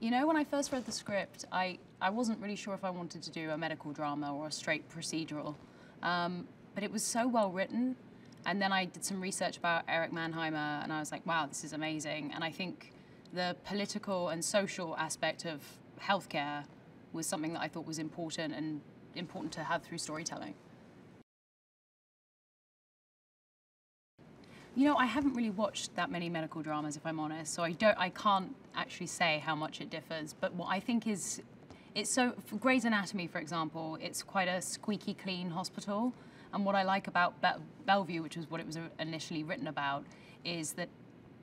You know, when I first read the script, I wasn't really sure if I wanted to do a medical drama or a straight procedural, but it was so well written. And then I did some research about Eric Manheimer, and I was like, wow, this is amazing. And I think the political and social aspect of healthcare was something that I thought was important and important to have through storytelling. You know, I haven't really watched that many medical dramas, if I'm honest, so I can't actually say how much it differs. But what I think is, it's so, for Grey's Anatomy, for example, it's quite a squeaky clean hospital. And what I like about Bellevue, which is what it was initially written about, is that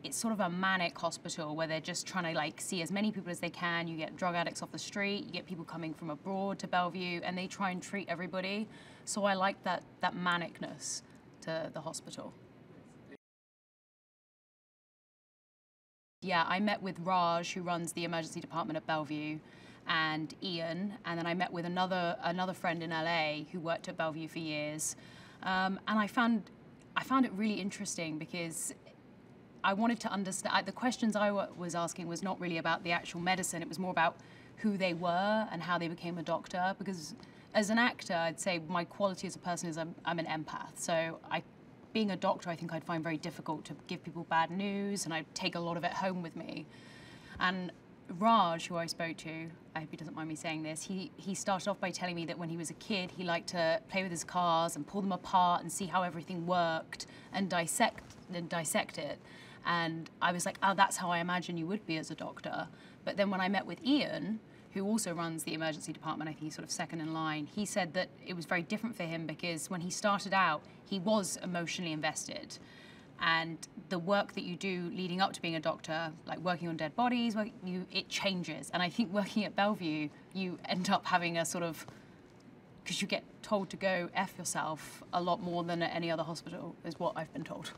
it's sort of a manic hospital where they're just trying to like see as many people as they can. You get drug addicts off the street, you get people coming from abroad to Bellevue, and they try and treat everybody. So I like that manicness to the hospital. Yeah, I met with Raj, who runs the emergency department at Bellevue, and Ian, and then I met with another friend in LA who worked at Bellevue for years, and I found it really interesting because I wanted to understand. The questions I was asking was not really about the actual medicine; it was more about who they were and how they became a doctor. Because as an actor, I'd say my quality as a person is I'm an empath, so being a doctor, I think I'd find very difficult to give people bad news, and I'd take a lot of it home with me. And Raj, who I spoke to, I hope he doesn't mind me saying this, he started off by telling me that when he was a kid, he liked to play with his cars and pull them apart and see how everything worked and dissect it. And I was like, oh, that's how I imagine you would be as a doctor. But then when I met with Ian, who also runs the emergency department, I think he's sort of second in line, he said that it was very different for him because when he started out, he was emotionally invested. And the work that you do leading up to being a doctor, like working on dead bodies, it changes. And I think working at Bellevue, you end up having a sort of, because you get told to go F yourself a lot more than at any other hospital, is what I've been told.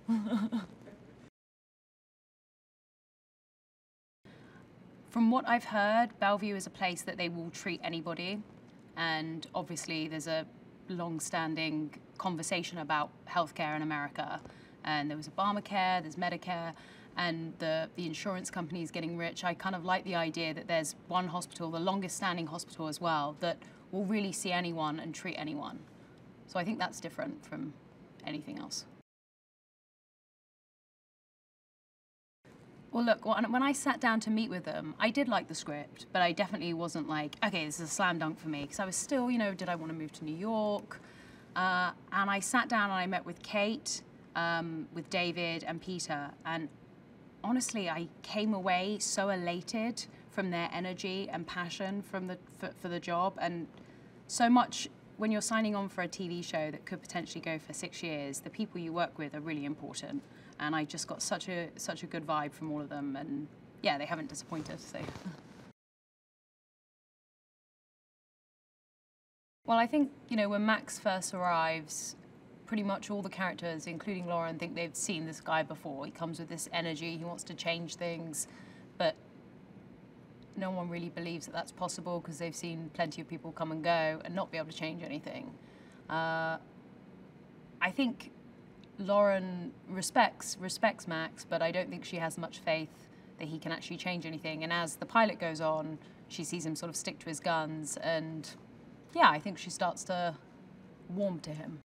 From what I've heard, Bellevue is a place that they will treat anybody, and obviously there's a long-standing conversation about healthcare in America, and there was Obamacare, there's Medicare, and the insurance companies getting rich. I kind of like the idea that there's one hospital, the longest-standing hospital as well, that will really see anyone and treat anyone. So I think that's different from anything else. Well, look, when I sat down to meet with them, I did like the script, but I definitely wasn't like, okay, this is a slam dunk for me, because I was still, you know, did I want to move to New York? And I sat down and I met with Kate, with David and Peter, and honestly, I came away so elated from their energy and passion for the job, and so much when you're signing on for a TV show that could potentially go for 6 years, the people you work with are really important. And I just got such a good vibe from all of them, and yeah, they haven't disappointed. So, well, I think you know when Max first arrives, pretty much all the characters, including Lauren, think they've seen this guy before. He comes with this energy, he wants to change things, but no one really believes that that's possible because they've seen plenty of people come and go and not be able to change anything. I think Lauren respects Max, but I don't think she has much faith that he can actually change anything. And as the pilot goes on, she sees him sort of stick to his guns, and yeah, I think she starts to warm to him.